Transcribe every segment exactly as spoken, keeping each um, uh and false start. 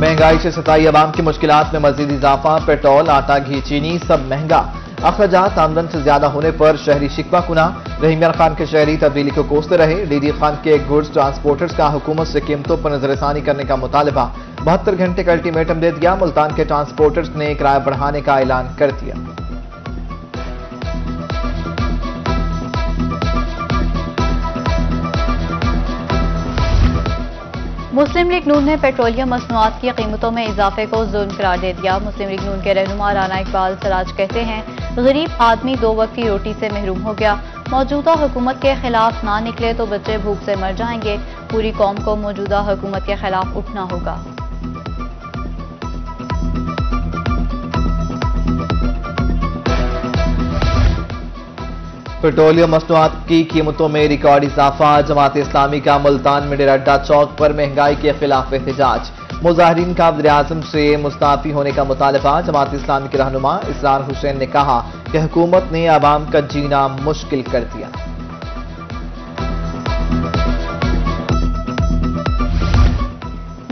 महंगाई से सताई आवाम की मुश्किलात में मजीद इजाफा। पेट्रोल, आटा, घी, चीनी सब महंगा। अखराजात आमदन से ज्यादा होने पर शहरी शिकवा कुना। रहीम यार खान के शहरी तब्दीली को कोसते रहे। डी डी खान के गुड्स ट्रांसपोर्टर्स का हुकूमत से कीमतों पर नजरसानी करने का मुतालबा। बहत्तर घंटे का अल्टीमेटम दे दिया। मुल्तान के ट्रांसपोर्टर्स ने किराया बढ़ाने का ऐलान कर दिया। मुस्लिम लीग नून ने पेट्रोलियम मसनूआत की कीमतों में इजाफे को जुल्म करार दे दिया। मुस्लिम लीग नून के रहनुमा राना इकबाल सराज कहते हैं, गरीब आदमी दो वक्त की रोटी से महरूम हो गया। मौजूदा हुकूमत के खिलाफ ना निकले तो बच्चे भूख से मर जाएंगे। पूरी कौम को मौजूदा हुकूमत के खिलाफ उठना होगा। पेट्रोलियम मसनूआत की कीमतों में रिकॉर्ड इजाफा। जमात इस्लामी का मुल्तान में डेरा अड्डा चौक पर महंगाई के खिलाफ एहतजाज। मुजाहिरीन का वज़ीर आज़म से मुस्ताफ़ी होने का मुतालबा। जमात इस्लामी के रहनुमा इसरार हुसैन ने कहा कि हुकूमत ने आवाम का जीना मुश्किल कर दिया।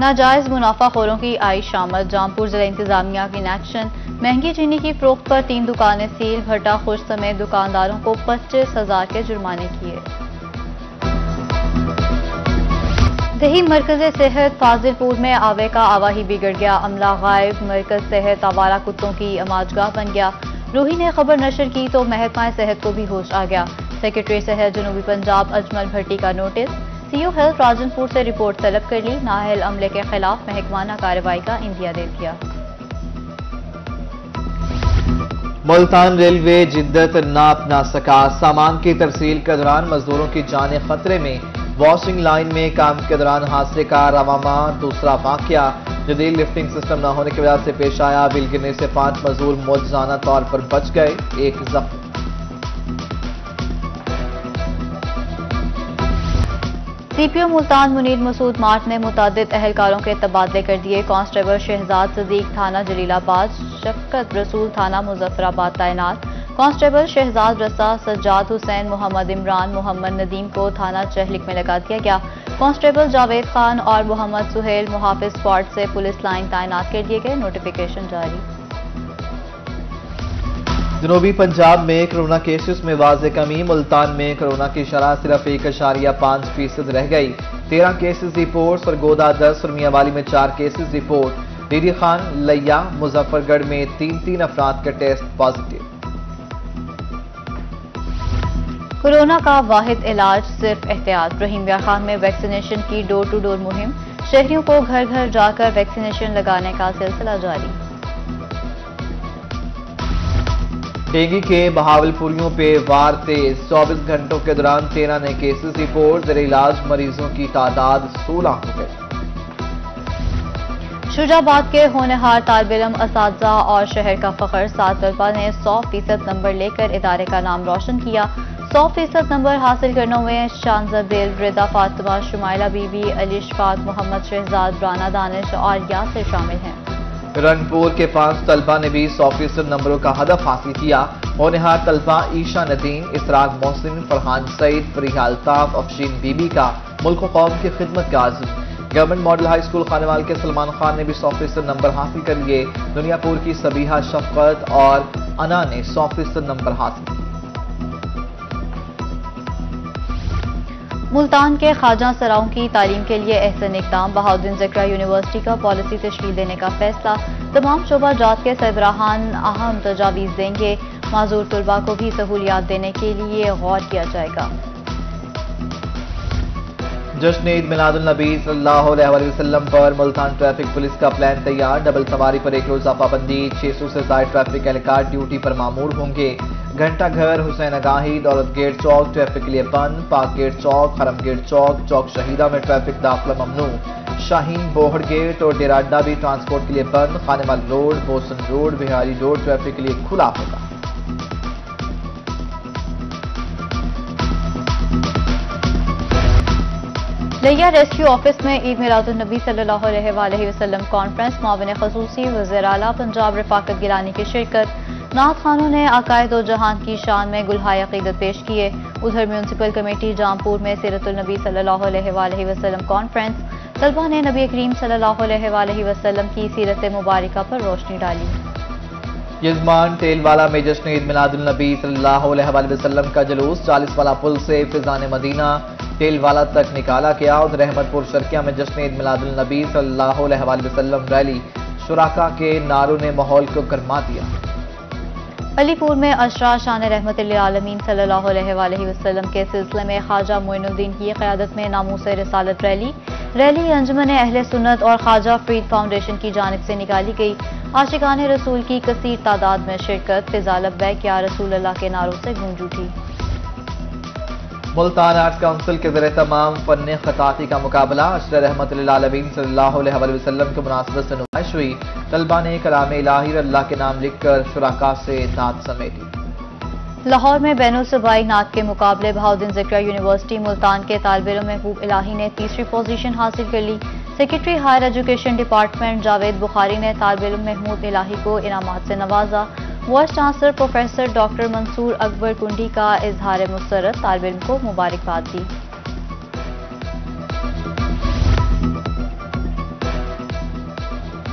नाजायज मुनाफाखोरों की आइश आमद। जामपुर जिला इंतजामिया की एक्शन। महंगी चीनी की फरोख्त पर तीन दुकानें सील। भट्टा खुश समेत दुकानदारों को पच्चीस हजार के जुर्माने किए। दही मरकज सेहत फाजिलपुर में आवे का आवाही बिगड़ गया। अमला गायब। मरकज सेहत आवारा कुत्तों की अमाजगाह बन गया। रूही ने खबर नशर की तो महकमा सेहत को भी होश आ गया। सेक्रेटरी सेहत जनूबी पंजाब अजमल भट्टी का नोटिस। सीओ हेल्थ राजनपुर से रिपोर्ट तलब कर ली। नाअहल अमले के खिलाफ महकमाना कार्रवाई का इंदिया दे दिया। मुल्तान रेलवे जिद्दत ना अपना सका। सामान की तरसील के दौरान मजदूरों की जानें खतरे में। वॉशिंग लाइन में काम के दौरान हादसे का रवामा दूसरा वाकया। जदीद लिफ्टिंग सिस्टम न होने की वजह से पेश आया। बिल गिरने से पांच मजदूर मौजूदाना तौर पर बच गए, एक जख्मी। सीपीओ मुल्तान मुनीर मसूद मार्च ने मुतादिद अहलकारों के तबादले कर दिए। कांस्टेबल शहजाद सदीक थाना जलीलाबाद, शफकत रसूल थाना मुजफ्फराबाद तैनात। कांस्टेबल शहजाद रसा, सज्जाद हुसैन, मोहम्मद इमरान, मोहम्मद नदीम को थाना चहलिक में लगा दिया गया। कांस्टेबल जावेद खान और मोहम्मद सुहेल मुहाफिज स्क्वाड से पुलिस लाइन तैनात कर दिए गए। नोटिफिकेशन जारी। जनूबी पंजाब में कोरोना केसेस में वाज़े कमी। मुल्तान में कोरोना की शरह सिर्फ एक अशारिया पांच फीसद रह गई। तेरह केसेस रिपोर्ट। सरगोदा दस और मियांवाली में चार केसेस रिपोर्ट। डीडी खान, लैया, मुजफ्फरगढ़ में तीन तीन अफराद के टेस्ट पॉजिटिव। कोरोना का वाहिद इलाज सिर्फ एहतियात। रहीम यार खान में वैक्सीनेशन की डोर टू डोर मुहिम। शहरियों को घर घर जाकर वैक्सीनेशन लगाने का सिलसिला जारी। डेंगू के बहावलपुरियों पे वार तेज। चौबीस घंटों के दौरान तेरह नए केसेस रिपोर्ट। जरिए इलाज मरीजों की तादाद सोलह हो गई। शुजाबाद के होनहार तालिब-ए-इल्म, असातिज़ा और शहर का फखर। सात तलबा ने सौ फीसद नंबर लेकर इदारे का नाम रोशन किया। सौ फीसद नंबर हासिल करने में शानज़ाबेल, रिदा फातिमा, शुमाइला बीबी, अली शफात, मोहम्मद शहजाद, राना दानिश और यासिर शामिल हैं। रंगपुर के पांच तलबा ने भी सौ फीसद नंबरों का हदफ हासिल किया। होनहार तलबा ईशा नदीम, इसराक मोहसिन, फरहान सईद, फरीहा अल्ताफ, अफशीन बीबी का मुल्क व कौम की खिदमत का आज़म। Government model high school Khanewal के सलमान खान ने भी सौ फीसद नंबर हासिल कर लिए। दुनियापुर की सबीहा, शफकत और अना ने सौ फीसद नंबर हासिल किए। मुल्तान के ख्वाजा सराओं की तालीम के लिए एहसन इकदाम। बहाउद्दीन ज़करिया यूनिवर्सिटी का पॉलिसी तशकील देने का फैसला। तमाम शोबा जात के सरबराहान अहम तजावीज़ देंगे। माजूर तलबा को भी सहूलियात देने के लिए गौर किया जाएगा। जश्न ईद मिलादुलनबी सल्लल्लाहु अलैहि वसल्लम पर मुल्तान ट्रैफिक पुलिस का प्लान तैयार। डबल सवारी पर एक रोज़ा पाबंदी। छह सौ से ज्यादा ट्रैफिक एहलकार ड्यूटी पर मामूर होंगे। घंटा घर, हुसैन अगाही, दौलत गेट चौक ट्रैफिक के लिए बंद। पाक गेट चौक, हरम गेट चौक, चौक शहीदा में ट्रैफिक दाखिला ममनू। शाहीन बोहड़ गेट और डेरा अड्डा भी ट्रांसपोर्ट के लिए बंद। Khanewal road, Bosan road, Bihari road traffic के लिए खुला होगा। लैया रेस्क्यू ऑफिस में ईद मिलादुलनबी सल्लल्लाहु अलैहि वसल्लम कॉन्फ्रेंस। माविन खसूसी वज़ीर आला पंजाब रफाकत गिलानी की शिरकत। नात खानों ने आकाए दो जहान की शान में गुलहाय अकीदत पेश किए। उधर म्यूनसिपल कमेटी जामपुर में सीरतुल नबी सल्लल्लाहु अलैहि वसल्लम कॉन्फ्रेंस। तलबा ने नबी करीम सल्लल्लाहु अलैहि वसल्लम की सीरत मुबारक पर रोशनी डाली। यजमान तेलवाला में जश्न ईद मिलादुल नबी सल्लल्लाहु अलैहि वसल्लम का जुलूस चालीस वाला पुल से फिजान मदीना तेलवाला तक निकाला गया और रहमतपुर शर्किया में जश्न ईद मिलादुल नबी सल्लल्लाहु अलैहि वसल्लम रैली, शुराका के नारों ने माहौल को गरमा दिया। अलीपुर में अशरा शान रहमत आलमीन सल्लल्लाहु अलैहि वसल्लम के सिलसिले में ख्वाजा मोइनुद्दीन की क़यादत में नामूस रिसालत रैली रैली अंजुमन अहले सुन्नत और ख्वाजा फरीद फाउंडेशन की जानिब से निकाली गई। आशिकान रसूल की कसीर तादाद में शिरकत, फिज़ा लब्बैक या रसूल अल्लाह के नारों से गूंज उठी। मुल्तान आर्ट काउंसिल के जरिए तमाम फन खताती का मुकाबला अशरा रहमत आलमीन सल्लल्लाहु अलैहि वसल्लम की मुनासबत से नुमाइश हुई। तलबा ने कलाम इलाही और अल्लाह के नाम लिखकर शुराका से नात समेटी। लाहौर में बैनुसबाई नात के मुकाबले बहाउद्दीन ज़िक्रिया यूनिवर्सिटी मुल्तान के तालिब इल्म महबूब इलाही ने तीसरी पोजीशन हासिल कर ली। Secretary higher education department Javed Bukhari ने तालिब इल्म महमूद इलाही को इनामात से नवाजा। Vice chancellor professor doctor Mansoor Akbar Kundi का इजहार मुसरत, तालिब इल्म को मुबारकबाद दी।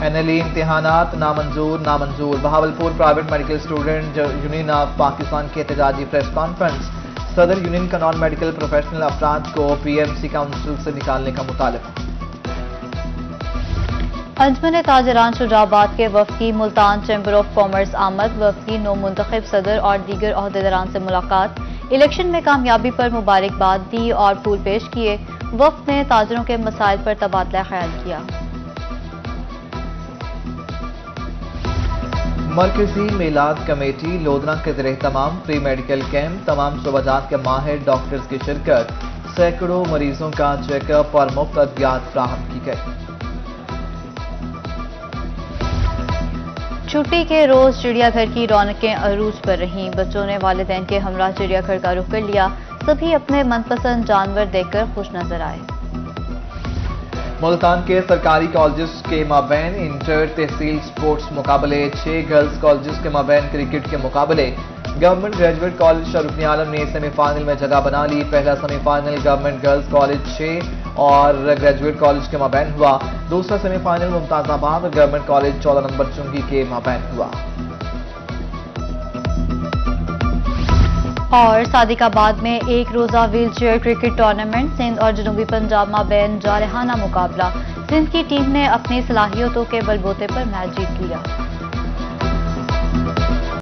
एनएलई इम्तिहानात नामंजूर नामंजूर Bahawalpur private medical student union of Pakistan के एहतजाजी प्रेस कॉन्फ्रेंस, सदर यूनियन का नॉन मेडिकल प्रोफेशनल अफराद को पीएमसी काउंसिल से निकालने का मुतालबा। अंजमन ताजरान शुजाबाद के वफकी मुल्तान चैम्बर ऑफ कॉमर्स आमद, वफकी नौ मुंतखब सदर और दीगर अहदेदारान से मुलाकात, इलेक्शन में कामयाबी पर मुबारकबाद दी और फूल पेश किए। वफ्त ने ताजरों के मसाइल पर तबादला ख्याल किया। मरकजी मिलाद कमेटी लोधना के जरिए तमाम प्री मेडिकल कैंप, तमाम सूबाजात के माहिर डॉक्टर्स की शिरकत, सैकड़ों मरीजों का चेकअप और मुफ्त अद्वियात फ्राहम की गई। छुट्टी के रोज चिड़ियाघर की रौनकें अरूज पर रहीं, बच्चों ने वालिदैन के हमरा चिड़ियाघर का रुख कर लिया। सभी अपने मनपसंद जानवर देखकर खुश नजर आए। मुल्तान के सरकारी कॉलेजेस के माबैन इंटर तहसील स्पोर्ट्स मुकाबले, छह गर्ल्स कॉलेजेस के माबैन क्रिकेट के मुकाबले, गवर्नमेंट ग्रेजुएट कॉलेज शाहरुखियालम ने सेमीफाइनल में जगह बना ली। पहला सेमीफाइनल गवर्नमेंट गर्ल्स कॉलेज छह और ग्रेजुएट कॉलेज के माबैन हुआ। दूसरा सेमीफाइनल मुमताजाबाद और गवर्नमेंट कॉलेज चौदह नंबर चुंगी के माबैन हुआ। और सादिकाबाद में एक रोजा व्हीलचेयर क्रिकेट टूर्नामेंट, सिंध और जनूबी पंजाब माबैन जारहाना मुकाबला, सिंध की टीम ने अपनी सलाहियतों के बलबूते पर मैच जीत लिया।